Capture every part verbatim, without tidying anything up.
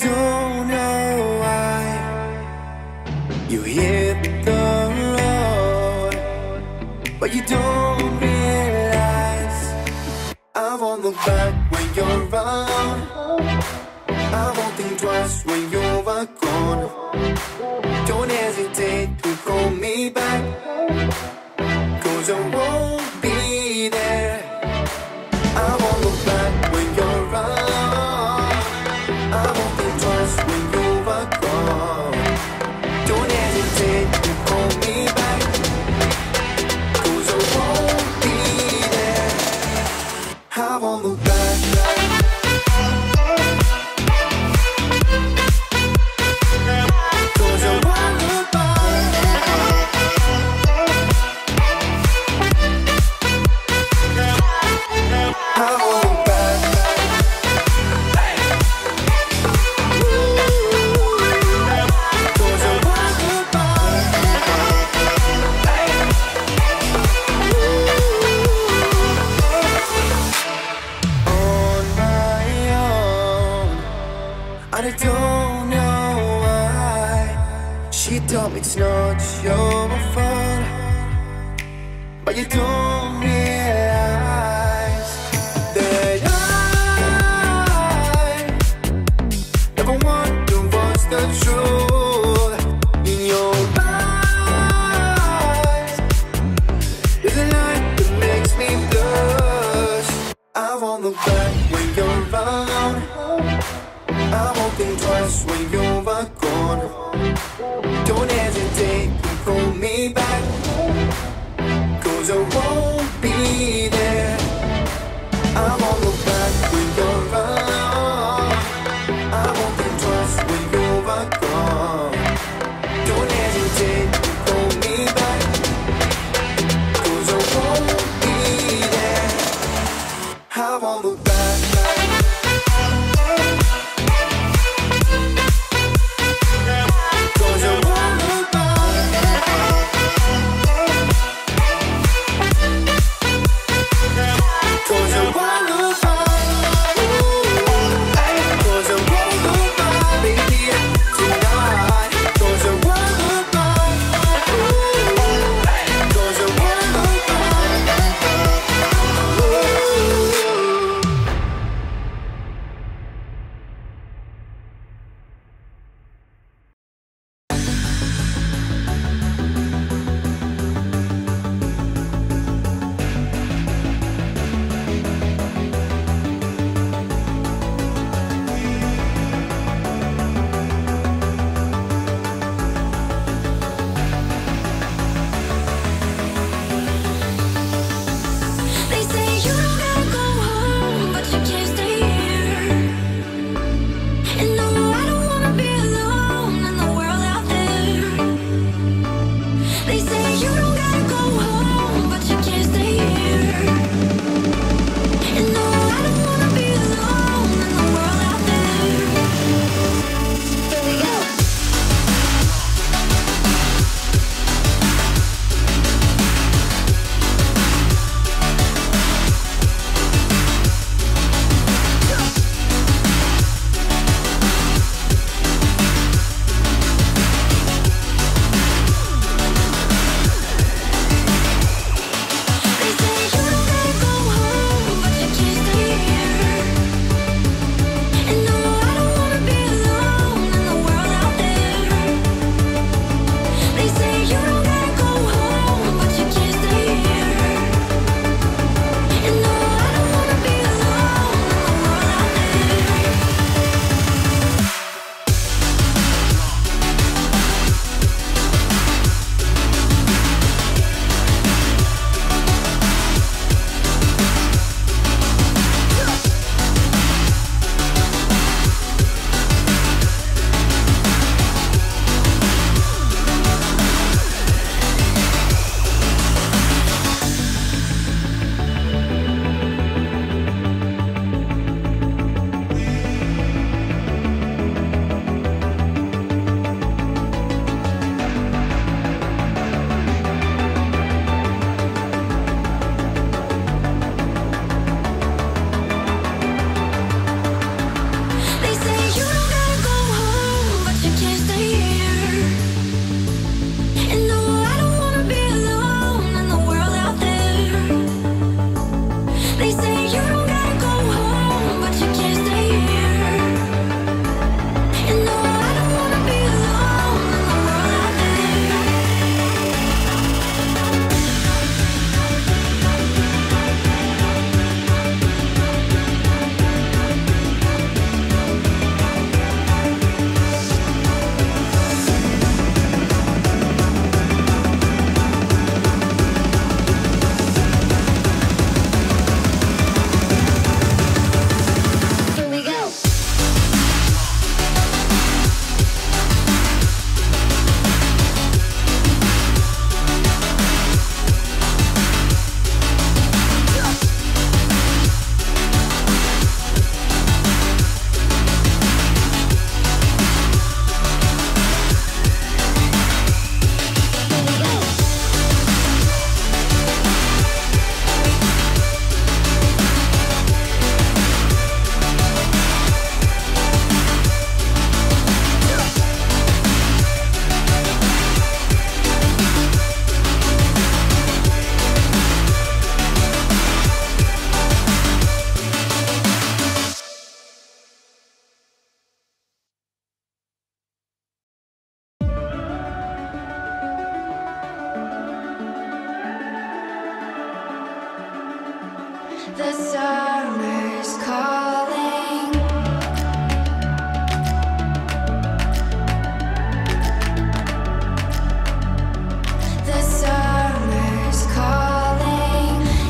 don't know why you hit the road, but you don't realize I won't look back when you're around. I won't think twice when you're gone. Don't hesitate to call me back, 'cause I won't be there. I won't look back when you're around. I won't think twice when you're gone. Don't hesitate to call me back, 'cause I won't be there. I won't look back. I don't know why she told me it's not your fault, but you don't realize that I never want to watch the truth in your eyes. There's a light that makes me blush. I won't look back when you're around. I won't think twice when you're gone. Don't hesitate to call me back, 'cause I won't be there. I won't look back when you're around. I won't think twice when you're gone. Don't hesitate to call me back, 'cause I won't be there. I won't look back.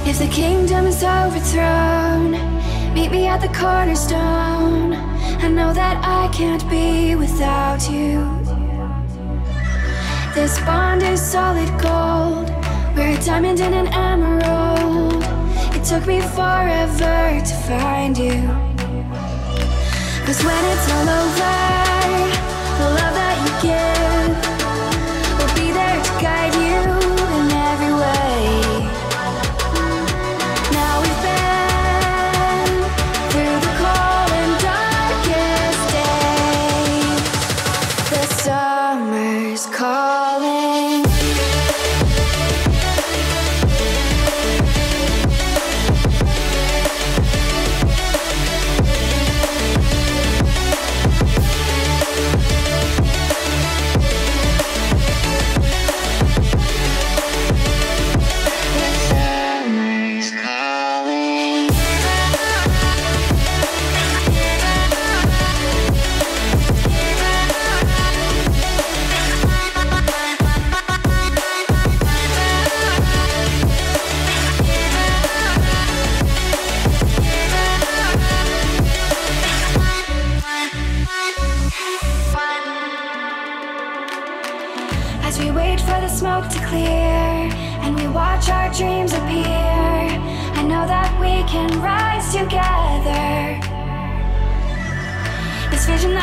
If the kingdom is overthrown, meet me at the cornerstone. I know that I can't be without you. This bond is solid gold. We're a diamond and an emerald. It took me forever to find you. Cause when it's all over, the love that you give will be there to guide you.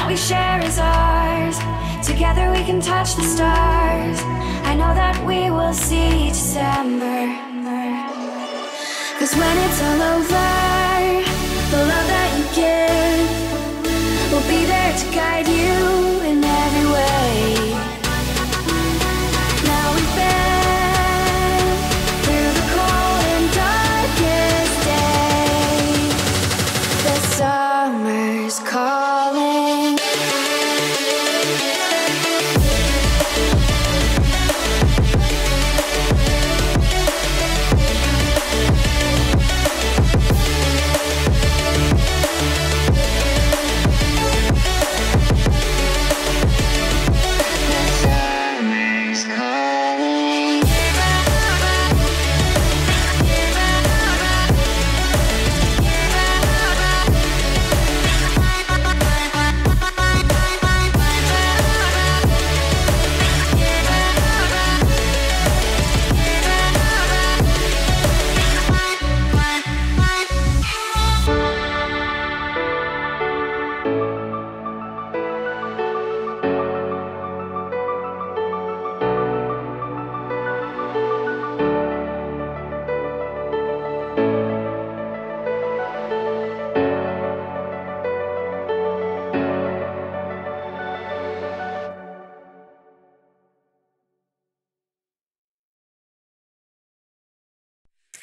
We share is ours. Together we can touch the stars. I know that we will see December. Cause when it's all over, the love that you give will be there to guide you in every way. Now we've been through the cold and darkest day. The summer's calling.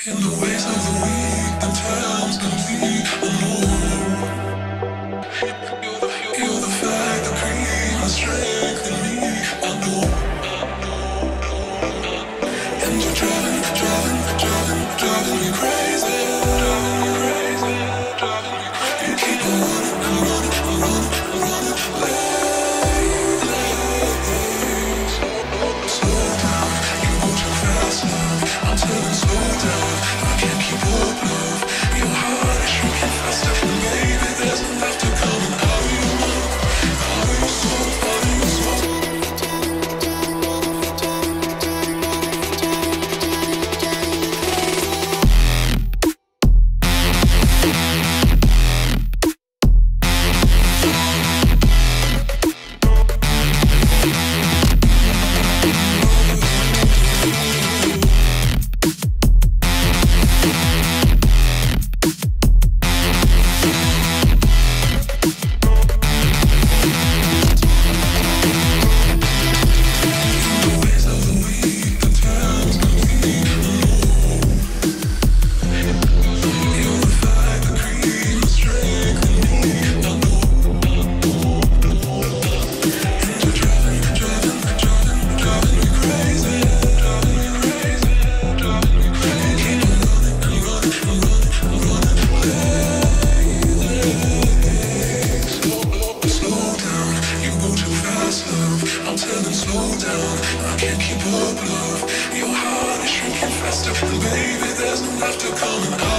In the ways of the weak, the times can be alone. Feel the fact, the cream, the strength in me, I know. And you're driving, driving, driving, driving me crazy. Driving me crazy, driving me crazy. You keep on running, I'm running, I'm running, I'm running. Late, late, slow down, you go too fast now. I'm telling slow down. I can't keep up, love. Your heart is shrinking faster, baby. can't keep up, love. Your heart is shrinking faster, and baby, there's no after coming.